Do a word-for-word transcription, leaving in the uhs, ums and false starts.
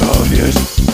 Obvious.